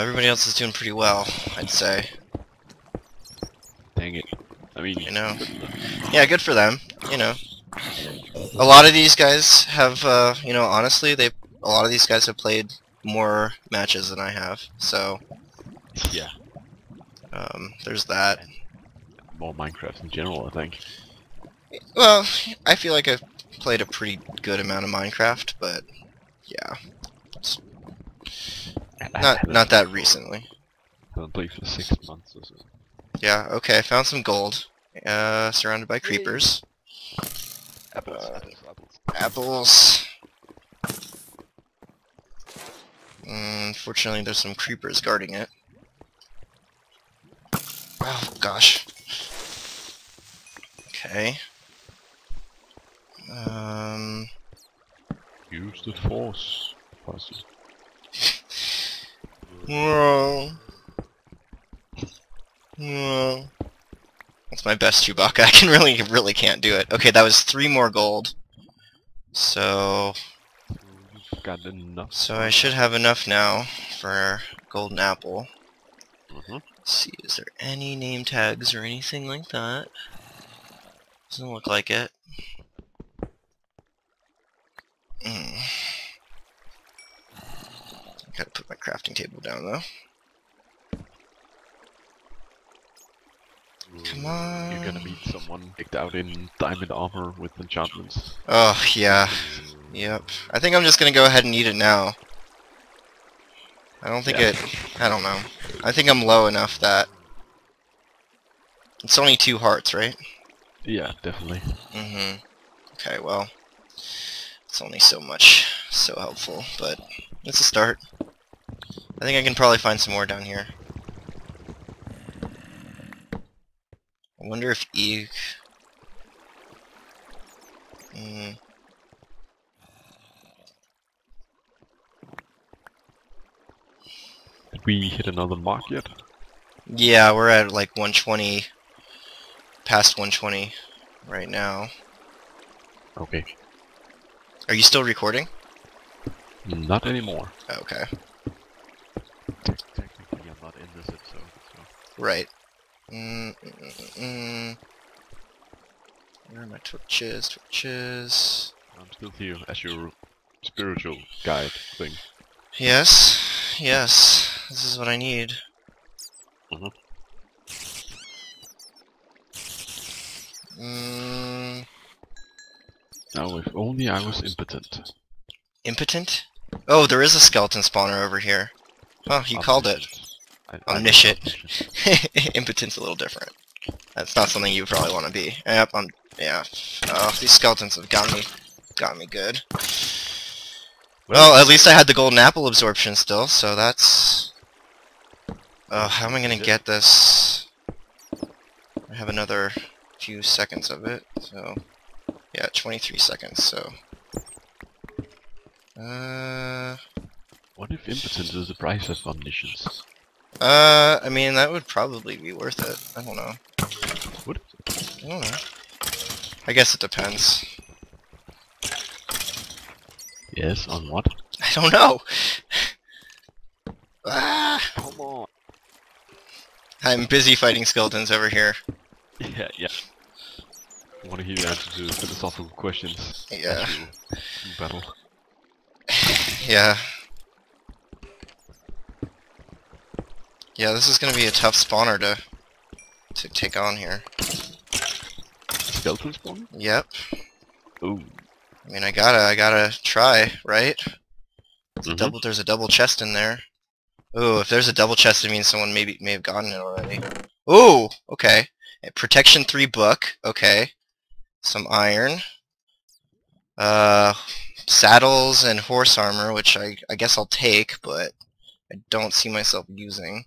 Everybody else is doing pretty well, I'd say. Dang it. I mean, you know. Yeah, good for them, you know. A lot of these guys have, you know, honestly, a lot of these guys have played more matches than I have, so. Yeah. There's that. And more Minecraft in general, I think. Well, I feel like I've played a pretty good amount of Minecraft, but, yeah. It's not that recently. I haven't played for 6 months or so. Yeah, okay, I found some gold. Surrounded by creepers. Apples. Apples. Unfortunately, there's some creepers guarding it. Oh, gosh. Okay. Use the force. Whoa. Whoa. That's my best Chewbacca. I can really can't do it. Okay, that was 3 more gold. So... got enough. So I should have enough now for golden apple. Mm-hmm. Let's see, is there any name tags or anything like that? Doesn't look like it. Gotta put my crafting table down though. Come on. You're gonna meet someone picked out in diamond armor with enchantments. Oh, yeah. Yep. I think I'm just gonna go ahead and eat it now. I don't think I don't know. I think I'm low enough that... It's only 2 hearts, right? Yeah, definitely. Mm-hmm. Okay, well... It's only so much so helpful, but... It's a start. I think I can probably find some more down here. I wonder if Eve... Did we hit another mark yet? Yeah, we're at like 120... Past 120 right now. Okay. Are you still recording? Not anymore. Okay. Technically I'm not in this episode, so... Right. Where are my torches? Torches. I'm still here as your spiritual guide thing. Yes, yes. This is what I need. Mm-hmm. Now, if only I was impotent. Impotent? Oh, there is a skeleton spawner over here. Oh, you called it. Omniscient. Impotent's a little different. That's not something you probably want to be. Yep, yeah. Oh, these skeletons have got me good. Well, at least I had the golden apple absorption still, so that's... Oh, how am I gonna get this? I have another few seconds of it, so... Yeah, 23 seconds, so... What if impotence is the price of omniscience? I mean, that would probably be worth it. I don't know. Would it? I don't know. I guess it depends. Yes, on what? I don't know! Ah! Come on. I'm busy fighting skeletons over here. Yeah, yeah. I want to hear your answer to philosophical questions. Yeah. In battle. Yeah. Yeah, this is gonna be a tough spawner to take on here. Skeleton spawner? Yep. Ooh. I mean, I gotta try, right? There's a double chest in there. Ooh, if there's a double chest, it means someone may have gotten it already. Ooh, okay. Protection 3 book, okay. Some iron. Saddles and horse armor, which I guess I'll take, but I don't see myself using.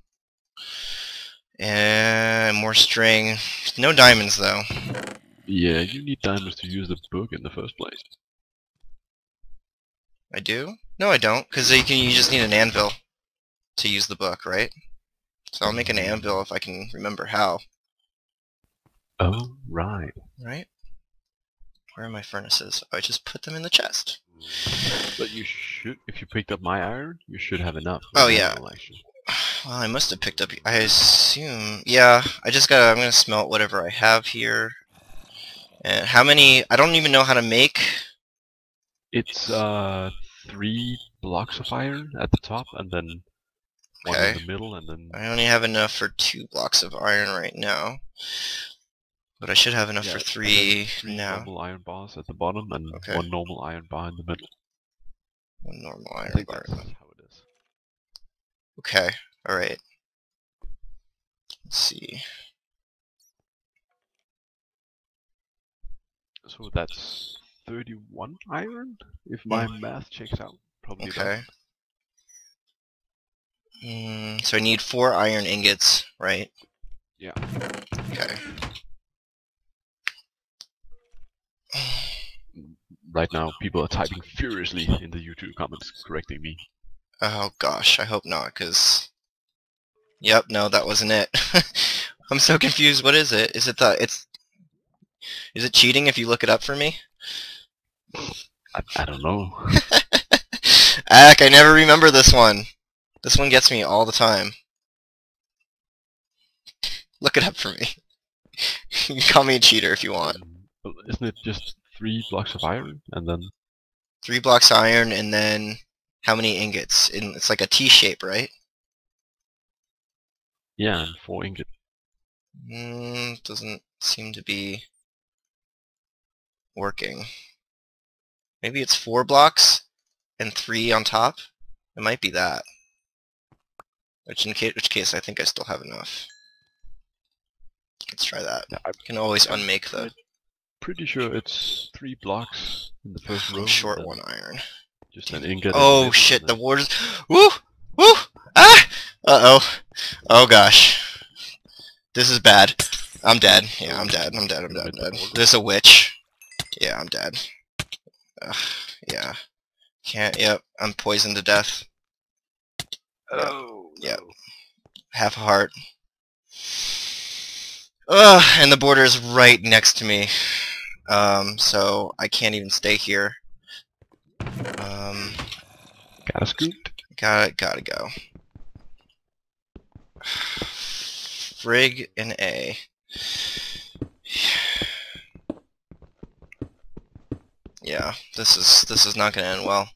And more string. No diamonds, though. Yeah, you need diamonds to use the book in the first place. I do? No, I don't, because you just need an anvil to use the book, right? So I'll make an anvil if I can remember how. Oh, right. Right? Where are my furnaces? Oh, I just put them in the chest. But you should, if you picked up my iron, you should have enough. Oh, yeah. Well, I must have picked up, I assume, yeah, I'm gonna smelt whatever I have here. And how many, I don't even know how to make. It's, 3 blocks of iron at the top, and then one in the middle, and then... I only have enough for 2 blocks of iron right now. But I should have enough for 3 now. 3 normal iron bars at the bottom, and 1 normal iron bar in the middle. 1 normal iron bar. That's how it is. Okay, alright. Let's see. So that's 31 iron, if my math checks out. Probably so I need 4 iron ingots, right? Yeah. Okay. Right now, people are typing furiously in the YouTube comments, correcting me. Oh gosh, I hope not, because... Yep, no, that wasn't it. I'm so confused, what is it? Is it the... Is it cheating if you look it up for me? I don't know. Ack, I never remember this one. This one gets me all the time. Look it up for me. You can call me a cheater if you want. Isn't it just 3 blocks of iron and then... 3 blocks of iron and then how many ingots? It's like a T-shape, right? Yeah, and 4 ingots. Doesn't seem to be working. Maybe it's 4 blocks and 3 on top? It might be that. Which case I think I still have enough. Let's try that. Yeah, I can always unmake the... Pretty sure it's 3 blocks in the first row. Short 1 iron. Just an ingot. Oh shit, the water's... Woo! Woo! Ah! Uh-oh. Oh gosh. This is bad. I'm dead. Yeah, I'm dead. There's a witch. Yeah, I'm dead. Ugh, yeah. Can't, yep, I'm poisoned to death. Oh. Yep. Half a heart. Ugh, and the border is right next to me. So I can't even stay here. Gotta scoot. Gotta go. Frig and A. Yeah, this is not gonna end well.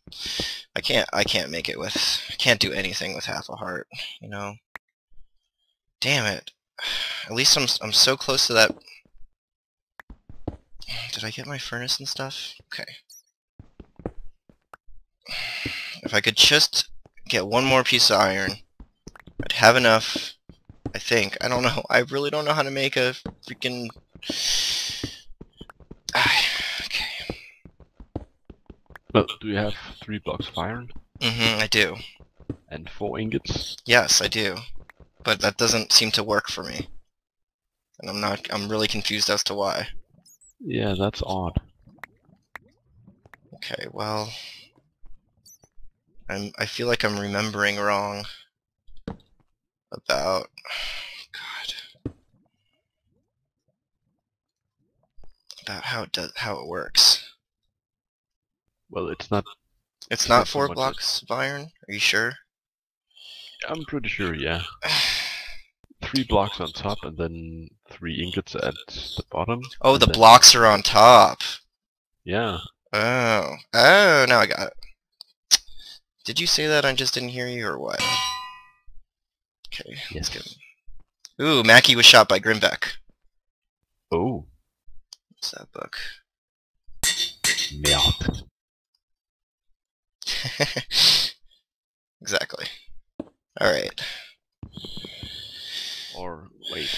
I can't make it with. I can't do anything with half a heart, you know. Damn it. At least I'm so close to that. Did I get my furnace and stuff? Okay. If I could just get 1 more piece of iron, I'd have enough. I think. I don't know. I really don't know how to make a freaking... okay. Well, do you have 3 blocks of iron? Mm-hmm, I do. And 4 ingots? Yes, I do. But that doesn't seem to work for me. And I'm really confused as to why. Yeah, that's odd. Okay, well... I feel like I'm remembering wrong. About... God. About how it works. Well, it's not... It's not 4 blocks of iron? Are you sure? I'm pretty sure, yeah. 3 blocks on top and then 3 ingots at the bottom. Oh, the blocks are on top! Yeah. Oh. Oh, now I got it. Did you say that I just didn't hear you, or what? Okay, yes. Let's go. Ooh, Mackie was shot by Grimbeck. Oh. What's that book? Merde. Exactly. Alright. Or, wait,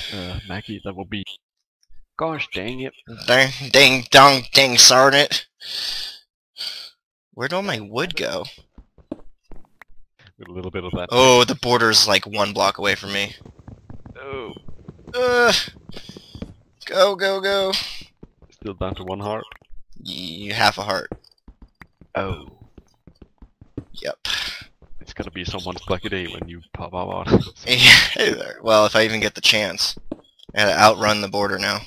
Mackie, that will be... Gosh dang it. Dang, dong, dang, sarn it. Where'd all my wood go? A little bit of that. Oh, the border's like 1 block away from me. Oh. Go. Still down to 1 heart? You half a heart. Oh. Yep. It's gonna be someone's lucky day when you pop out. Hey there. Well, if I even get the chance. I gotta outrun the border now.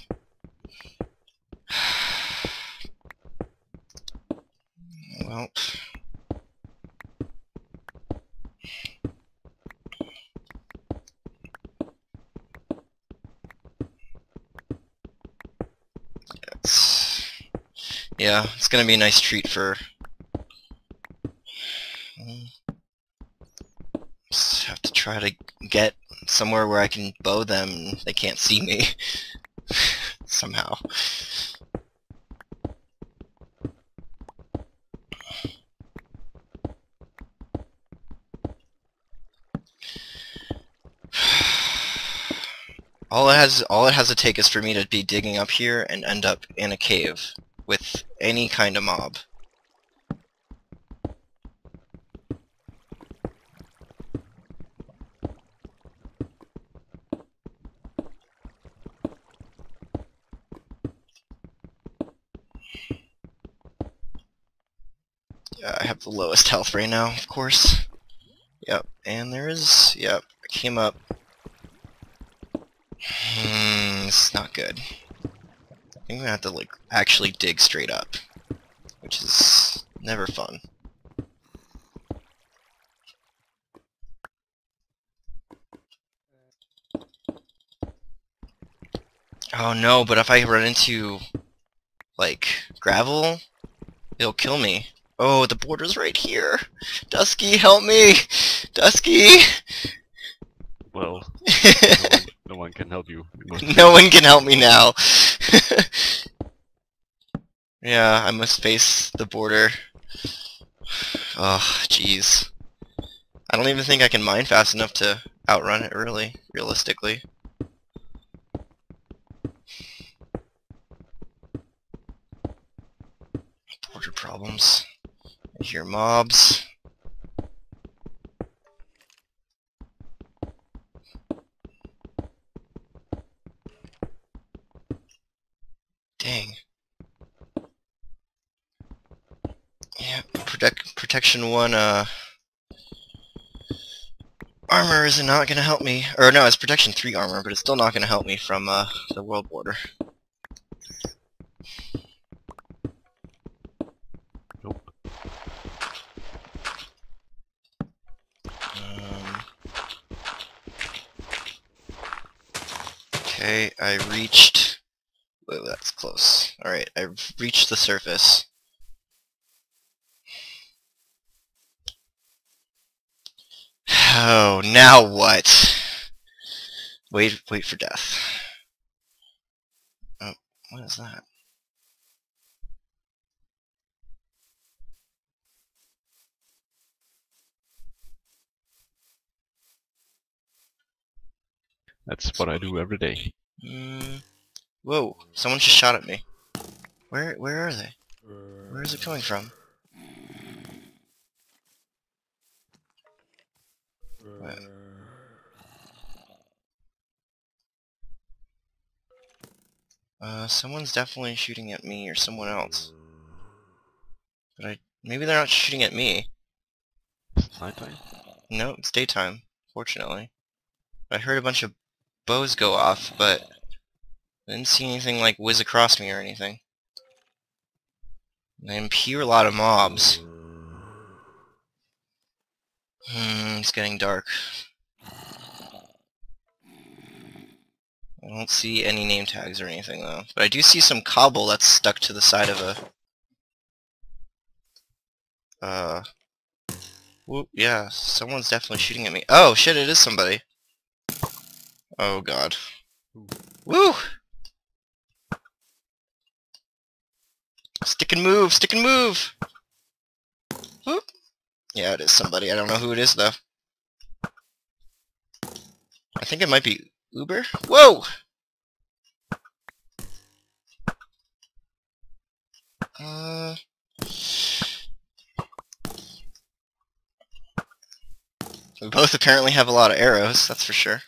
Well. Yeah, it's gonna be a nice treat for... Just have to try to get somewhere where I can bow them and they can't see me. Somehow. All it has to take is for me to be digging up here and end up in a cave with any kind of mob. Yeah, I have the lowest health right now, of course. Yep, and there is... Yep, I came up. It's not good. I think I'm gonna have to like actually dig straight up, which is never fun. Oh no, but if I run into like gravel, it'll kill me. Oh, the border's right here. Dusky, help me! Dusky! Well... No one can help you. No one can help me now. Yeah, I must face the border. Oh, jeez. I don't even think I can mine fast enough to outrun it, really, realistically. Border problems. I hear mobs. Dang. Yeah, protection 1, armor is not gonna help me. Or no, it's protection 3 armor, but it's still not gonna help me from, the world border. Nope. Okay, I reached... Wait, that's close. Alright, I've reached the surface. Oh, now what? Wait for death. Oh, what is that? That's what I do every day. Whoa, someone just shot at me. Where are they? Where is it coming from? What? Someone's definitely shooting at me or someone else. But maybe they're not shooting at me. It's nighttime. No, it's daytime, fortunately. I heard a bunch of bows go off, but I didn't see anything like whiz across me or anything. I hear a lot of mobs. It's getting dark. I don't see any name tags or anything though. But I do see some cobble that's stuck to the side of a... Whoop, yeah, someone's definitely shooting at me. Oh shit, it is somebody. Oh god. Woo! Stick and move! Stick and move! Whoop. Yeah, it is somebody. I don't know who it is, though. I think it might be Uber? Whoa! We both apparently have a lot of arrows, that's for sure.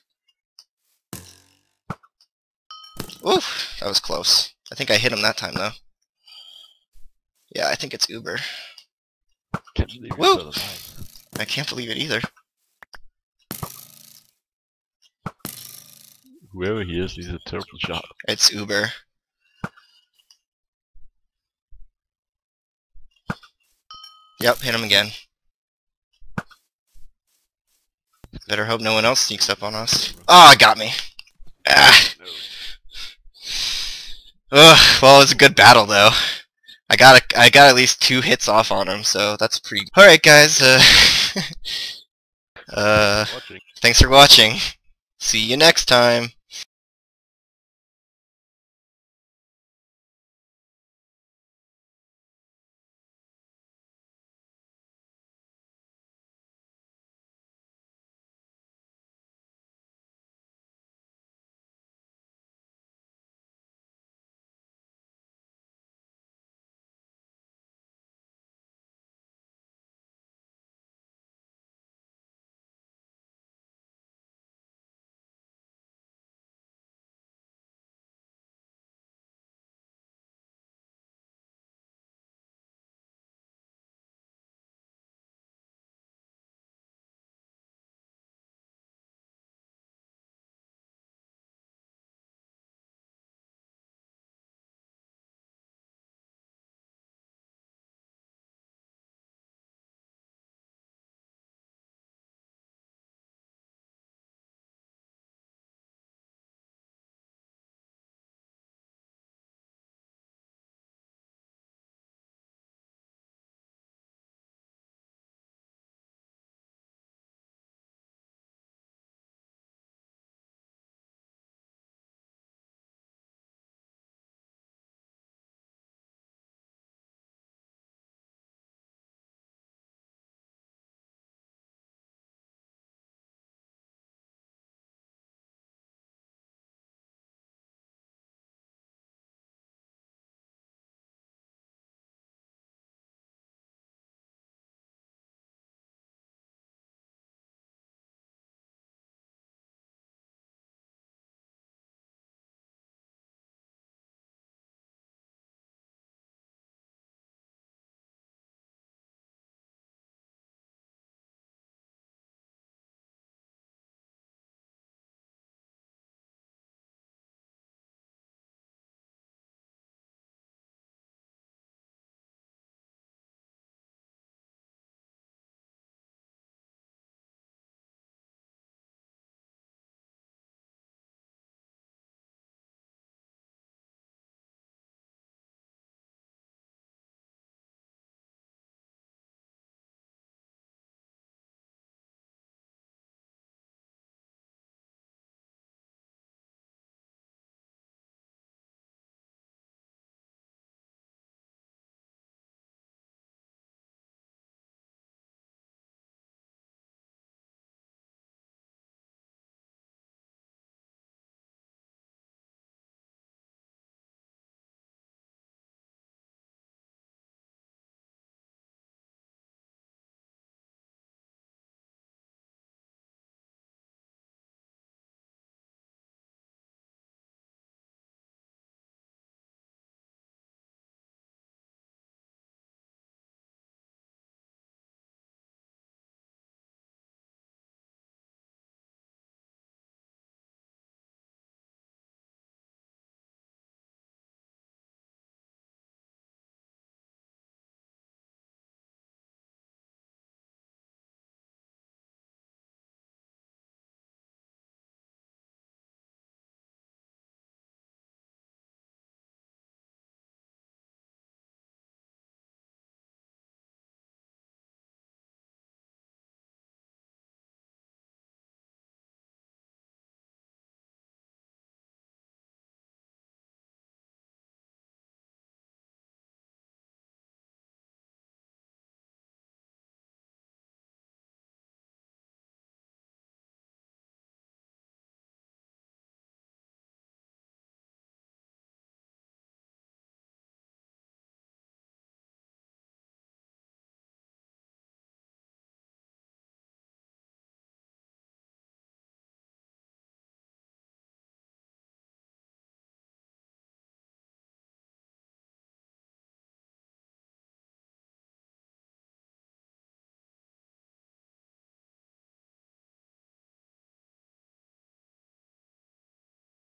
Oof! That was close. I think I hit him that time, though. Yeah, I think it's Uber. Can't believe it. Woo! I can't believe it either. Whoever he is, he's a terrible shot. It's Uber. Yep, hit him again. Better hope no one else sneaks up on us. Ah, oh, got me! Ah! Ugh, well, it was a good battle, though. I got at least 2 hits off on him, so that's pretty. All right, guys. Thanks for watching. See you next time.